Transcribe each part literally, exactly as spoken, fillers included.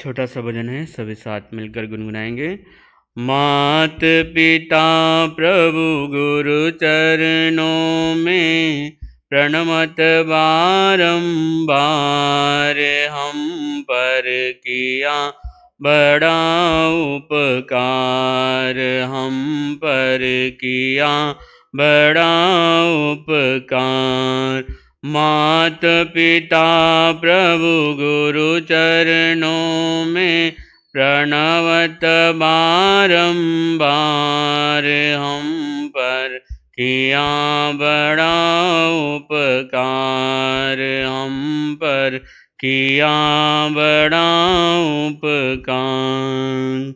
छोटा सा भजन है, सभी साथ मिलकर गुनगुनाएंगे। मात पिता प्रभु गुरु चरणों में प्रणमत बारंबार, हम पर किया बड़ा उपकार, हम पर किया बड़ा उपकार। मात पिता प्रभु गुरु चरणों में प्रणवत बारंबार, हम पर किया बड़ा उपकार, हम पर किया बड़ा उपकार।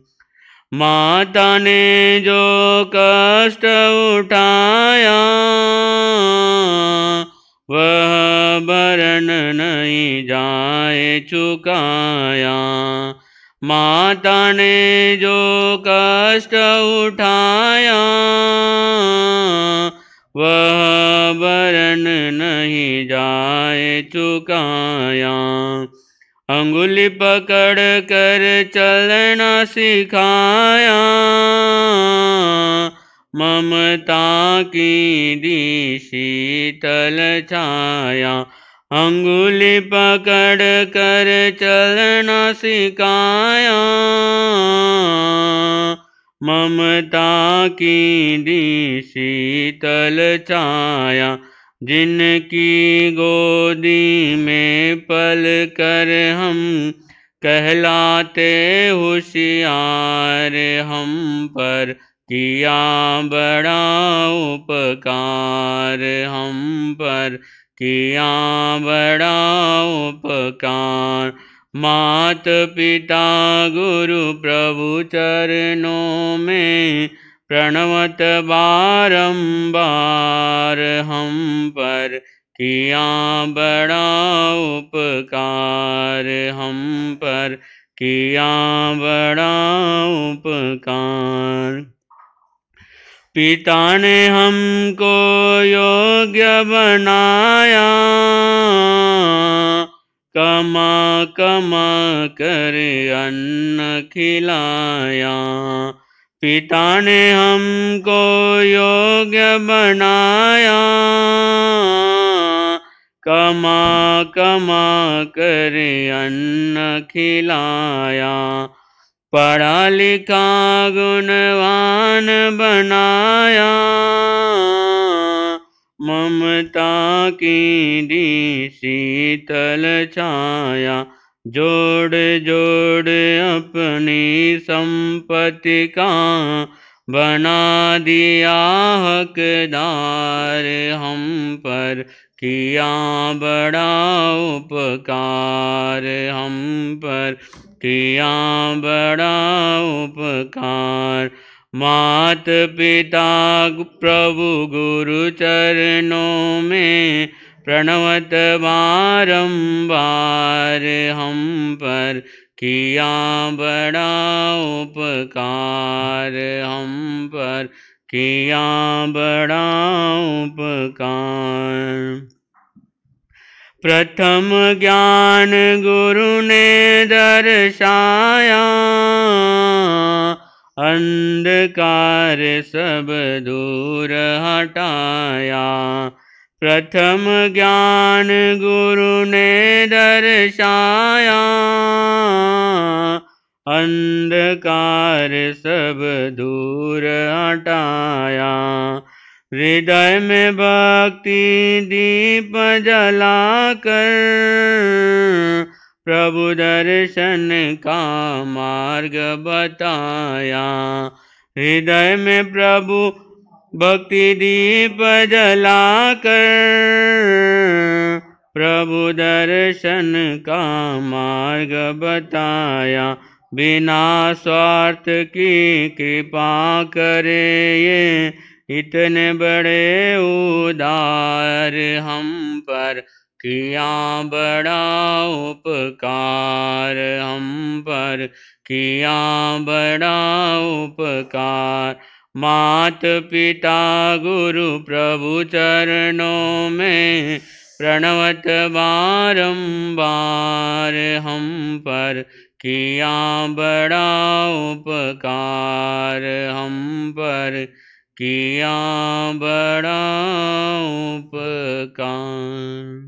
माता ने जो कष्ट उठाया वह बरन नहीं जाए चुकाया, माता ने जो कष्ट उठाया वह बरन नहीं जाए चुकाया। अंगुली पकड़ कर चलना सिखाया, ममता की दी शीतल छाया, अंगुली पकड़ कर चलना सिखाया, ममता की दी शीतल छाया। जिनकी गोदी में पल कर हम कहलाते होशियार, हम पर किया बड़ा उपकार, हम पर किया बड़ा उपकार। मात पिता गुरु प्रभु चरणों में प्रणवत बारंबार, हम पर किया बड़ा उपकार, हम पर किया बड़ा उपकार। पिता ने हमको योग्य बनाया, कमा कमा कर अन्न खिलाया, पिता ने हमको योग्य बनाया, कमा कमा कर अन्न खिलाया। पढ़ा लिखा गुणवान बनाया, ममता की दी शीतल छाया। जोड़ जोड़ अपनी संपत्ति का बना दिया हकदार, हम पर किया बड़ा उपकार, हम पर किया बड़ा उपकार। मात पिता प्रभु गुरु चरणों में प्रणवत बारंबार, हम पर किया बड़ा उपकार, हम पर किया बड़ा उपकार। प्रथम ज्ञान गुरु ने दर्शाया, अंधकार सब दूर हटाया, प्रथम ज्ञान गुरु ने दर्शाया, अंधकार सब दूर हटाया। हृदय में भक्ति दीप जलाकर प्रभु दर्शन का मार्ग बताया, हृदय में प्रभु भक्ति दीप जलाकर प्रभु दर्शन का मार्ग बताया। बिना स्वार्थ की कृपा करे ये इतने बड़े उदार, हम पर किया बड़ा उपकार, हम पर किया बड़ा उपकार। मात पिता गुरु प्रभु चरणों में प्रणवत बारंबार, हम पर किया बड़ा उपकार हम पर, किया बड़ा उपकार।